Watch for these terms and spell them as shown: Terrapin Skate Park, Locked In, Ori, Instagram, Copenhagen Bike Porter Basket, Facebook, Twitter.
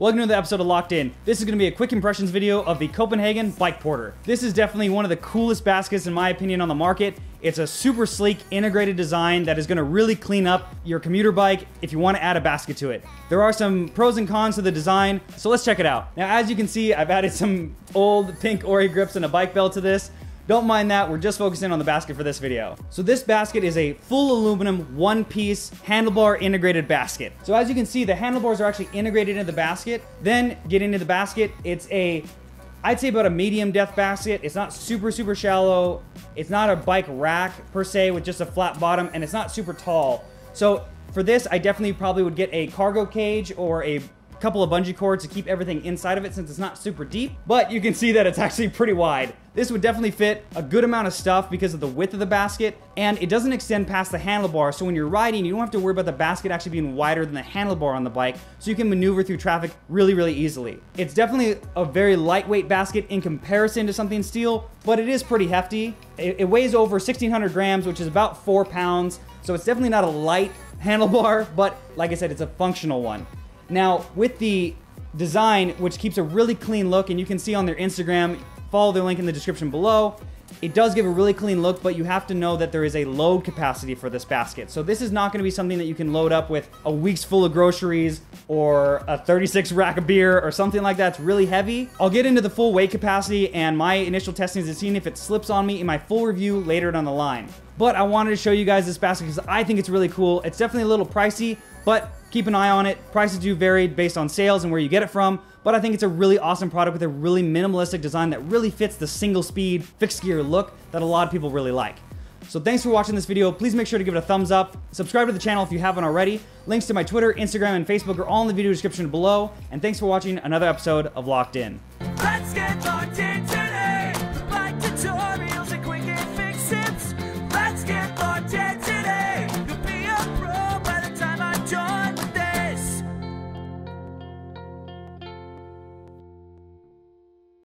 Welcome to the episode of Locked In. This is going to be a quick impressions video of the Copenhagen Bike Porter. This is definitely one of the coolest baskets in my opinion on the market. It's a super sleek integrated design that is going to really clean up your commuter bike if you want to add a basket to it. There are some pros and cons to the design, so let's check it out. Now as you can see, I've added some old pink Ori grips and a bike bell to this. Don't mind that, we're just focusing on the basket for this video. So this basket is a full aluminum, one-piece, handlebar integrated basket. So as you can see, the handlebars are actually integrated into the basket. Then get into the basket, it's a, I'd say about a medium depth basket. It's not super, super shallow. It's not a bike rack per se with just a flat bottom, and it's not super tall. So for this, I definitely probably would get a cargo cage or a couple of bungee cords to keep everything inside of it since it's not super deep, but you can see that it's actually pretty wide. This would definitely fit a good amount of stuff because of the width of the basket, and it doesn't extend past the handlebar, so when you're riding, you don't have to worry about the basket actually being wider than the handlebar on the bike, so you can maneuver through traffic really, really easily. It's definitely a very lightweight basket in comparison to something steel, but it is pretty hefty. It weighs over 1,600 grams, which is about 4 pounds, so it's definitely not a light handlebar, but like I said, it's a functional one. Now, with the design, which keeps a really clean look, and you can see on their Instagram, follow their link in the description below, it does give a really clean look, but you have to know that there is a load capacity for this basket. So this is not gonna be something that you can load up with a week's full of groceries or a 36 rack of beer or something like that. It's really heavy. I'll get into the full weight capacity and my initial testing to see if it slips on me in my full review later down the line. But I wanted to show you guys this basket because I think it's really cool. It's definitely a little pricey, but keep an eye on it. Prices do vary based on sales and where you get it from, but I think it's a really awesome product with a really minimalistic design that really fits the single speed, fixed gear look that a lot of people really like. So thanks for watching this video. Please make sure to give it a thumbs up. Subscribe to the channel if you haven't already. Links to my Twitter, Instagram, and Facebook are all in the video description below. And thanks for watching another episode of Locked In. Let's get